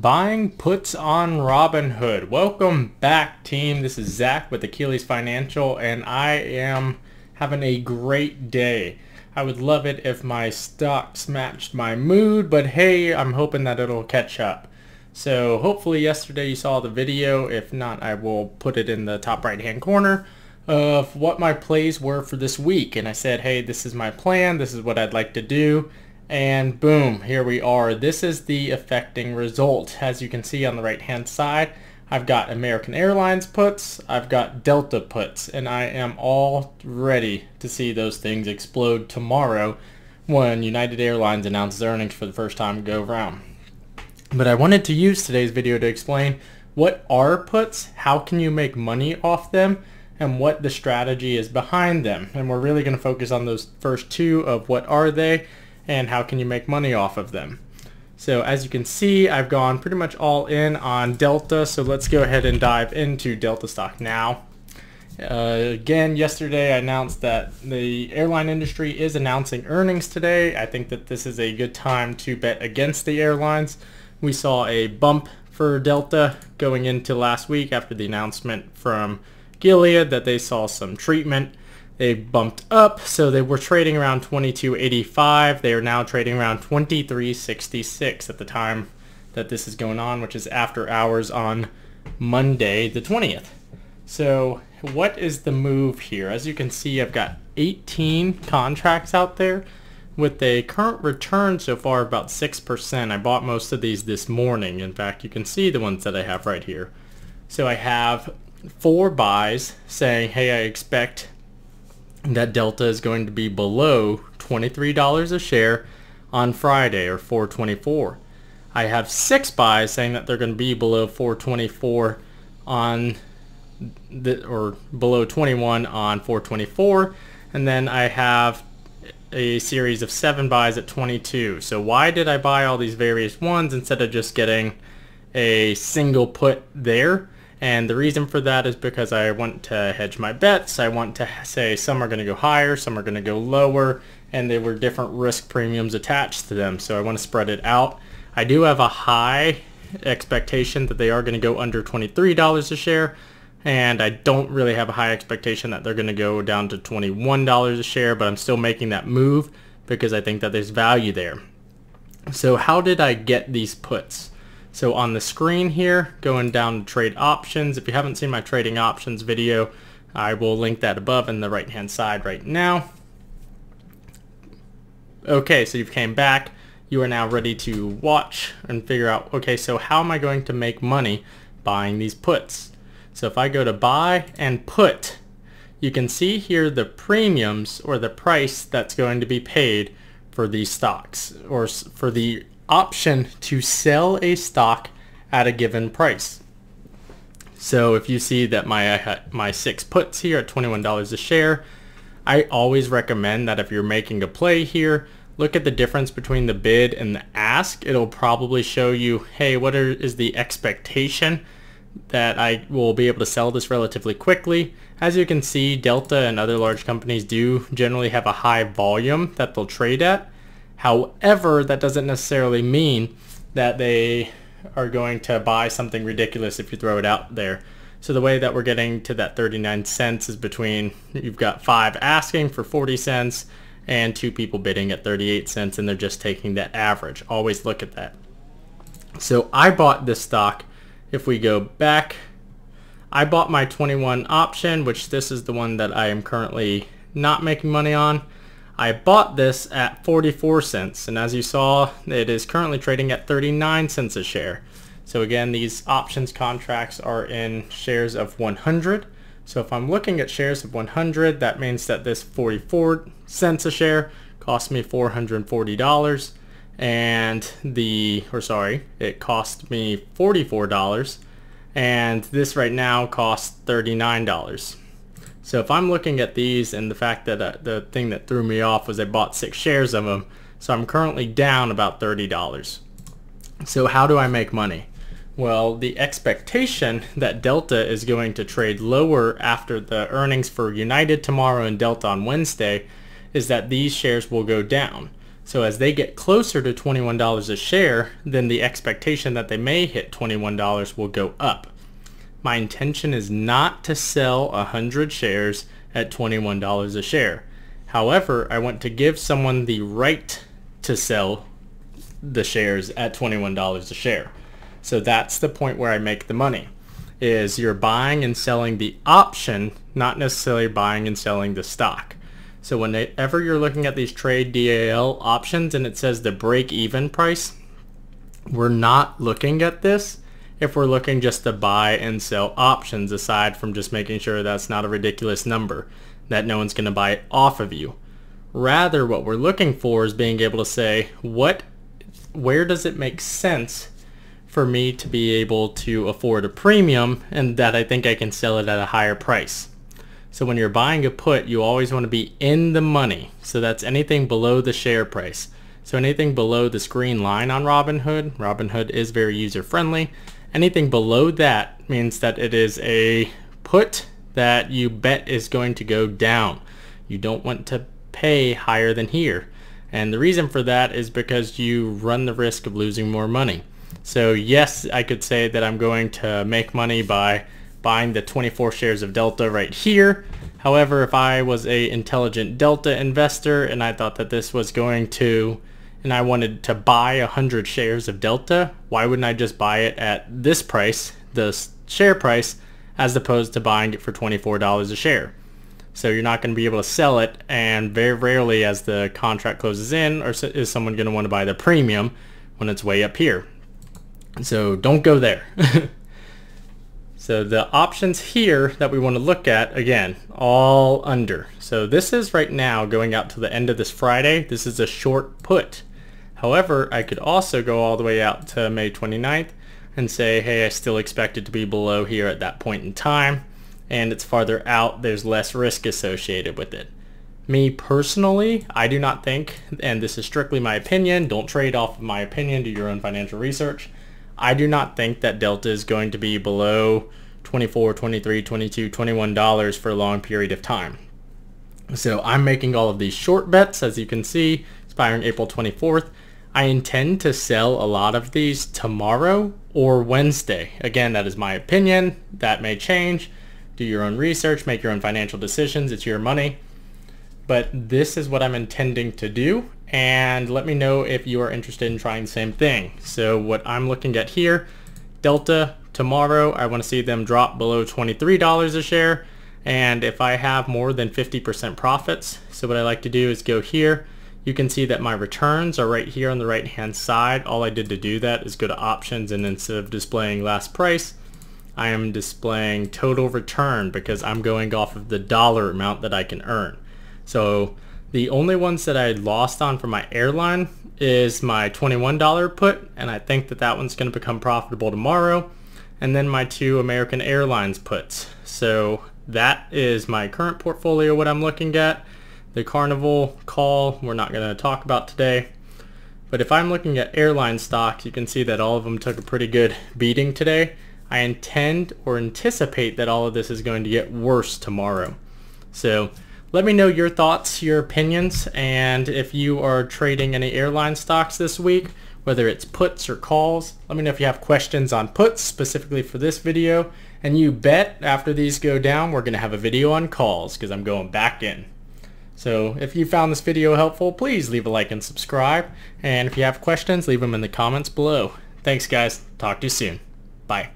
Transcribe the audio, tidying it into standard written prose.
Buying puts on Robinhood. Welcome back, team. This is Zach with Achilles Financial, and I am having a great day. I would love it if my stocks matched my mood, but hey, I'm hoping that it'll catch up. So hopefully yesterday you saw the video. If not, I will put it in the top right hand corner of what my plays were for this week. And I said, hey, this is my plan, this is what I'd like to do. And boom, here we are. This is the affecting result. As you can see on the right hand side, I've got American Airlines puts, I've got Delta puts, and I am all ready to see those things explode tomorrow when United Airlines announces earnings for the first time go round. But I wanted to use today's video to explain what are puts, how can you make money off them, and what the strategy is behind them. And we're really going to focus on those first two of what are they and how can you make money off of them. So as you can see, I've gone pretty much all in on Delta, so let's go ahead and dive into Delta stock now. Again, yesterday I announced that the airline industry is announcing earnings today. I think that this is a good time to bet against the airlines. We saw a bump for Delta going into last week after the announcement from Gilead that they saw some treatment. They bumped up, so they were trading around $22.85. They are now trading around $23.66 at the time that this is going on, which is after hours on Monday the 20th. So what is the move here? As you can see, I've got 18 contracts out there with a current return so far of about 6%. I bought most of these this morning. In fact, you can see the ones that I have right here. So I have 4 buys saying, hey, I expect that Delta is going to be below $23 a share on Friday, or $4.24. I have 6 buys saying that they're going to be below $4.24 on the, or below $21 on $4.24, and then I have a series of 7 buys at $22. So why did I buy all these various ones instead of just getting a single put there? And the reason for that is because I want to hedge my bets. I want to say some are going to go higher, some are going to go lower, and there were different risk premiums attached to them. So I want to spread it out. I do have a high expectation that they are going to go under $23 a share, and I don't really have a high expectation that they're going to go down to $21 a share, but I'm still making that move because I think that there's value there. So how did I get these puts? So on the screen here, going down to trade options. If you haven't seen my trading options video, I will link that above in the right hand side right now. Okay, so you've came back. You are now ready to watch and figure out, okay, so how am I going to make money buying these puts? So if I go to buy and put, you can see here the premiums or the price that's going to be paid for these stocks, or for the option to sell a stock at a given price. So if you see that my 6 puts here at $21 a share, I always recommend that if you're making a play here, look at the difference between the bid and the ask. It'll probably show you, hey, what is the expectation that I will be able to sell this relatively quickly. As you can see, Delta and other large companies do generally have a high volume that they'll trade at. However, that doesn't necessarily mean that they are going to buy something ridiculous if you throw it out there. So the way that we're getting to that 39 cents is between, you've got 5 asking for 40 cents and 2 people bidding at 38 cents, and they're just taking that average. Always look at that. So I bought this stock. If we go back, I bought my 21 option, which this is the one that I am currently not making money on. I bought this at 44 cents, and as you saw, it is currently trading at 39 cents a share. So again, these options contracts are in shares of 100. So if I'm looking at shares of 100, that means that this 44 cents a share cost me $440, and it cost me $44, and this right now costs $39. So if I'm looking at these, and the fact that the thing that threw me off was I bought 6 shares of them, so I'm currently down about $30. So how do I make money? Well, the expectation that Delta is going to trade lower after the earnings for United tomorrow and Delta on Wednesday is that these shares will go down. So as they get closer to $21 a share, then the expectation that they may hit $21 will go up. My intention is not to sell 100 shares at $21 a share. However, I want to give someone the right to sell the shares at $21 a share. So that's the point where I make the money, is you're buying and selling the option, not necessarily buying and selling the stock. So whenever you're looking at these trade DAL options and it says the break-even price, we're not looking at this if we're looking just to buy and sell options, aside from just making sure that's not a ridiculous number that no one's going to buy off of you. Rather, what we're looking for is being able to say, where does it make sense for me to be able to afford a premium and that I think I can sell it at a higher price? So when you're buying a put, you always want to be in the money. So that's anything below the share price. So anything below this green line on Robinhood, Robinhood is very user-friendly. Anything below that means that it is a put that you bet is going to go down. You don't want to pay higher than here. And the reason for that is because you run the risk of losing more money. So yes, I could say that I'm going to make money by buying the 24 shares of Delta right here. However, if I was an intelligent Delta investor and I thought that this was going to, and I wanted to buy 100 shares of Delta, why wouldn't I just buy it at this price, the share price, as opposed to buying it for $24 a share? So you're not going to be able to sell it, and very rarely as the contract closes in or is someone going to want to buy the premium when it's way up here. So don't go there. So the options here that we want to look at, again, all under. So this is right now going out to the end of this Friday. This is a short put. However, I could also go all the way out to May 29th and say, hey, I still expect it to be below here at that point in time, and it's farther out, there's less risk associated with it. Me personally, I do not think, and this is strictly my opinion, don't trade off of my opinion, do your own financial research. I do not think that Delta is going to be below $24, $23, $22, $21 for a long period of time. So I'm making all of these short bets, as you can see, expiring April 24th. I intend to sell a lot of these tomorrow or Wednesday. Again, that is my opinion. That may change. Do your own research, make your own financial decisions. It's your money. But this is what I'm intending to do. And let me know if you are interested in trying the same thing. So what I'm looking at here, Delta tomorrow, I want to see them drop below $23 a share. And if I have more than 50% profits, so what I like to do is go here. You can see that my returns are right here on the right hand side. All I did to do that is go to options, and instead of displaying last price, I am displaying total return because I'm going off of the dollar amount that I can earn. So the only ones that I lost on for my airline is my $21 put, and I think that that one's going to become profitable tomorrow, and then my two American Airlines puts. So that is my current portfolio, what I'm looking at. The Carnival call we're not going to talk about today, but if I'm looking at airline stocks, you can see that all of them took a pretty good beating today. I intend or anticipate that all of this is going to get worse tomorrow. So let me know your thoughts, your opinions, and if you are trading any airline stocks this week, whether it's puts or calls. Let me know if you have questions on puts specifically for this video. And you bet after these go down, we're going to have a video on calls because I'm going back in. So if you found this video helpful, please leave a like and subscribe. And if you have questions, leave them in the comments below. Thanks, guys. Talk to you soon. Bye.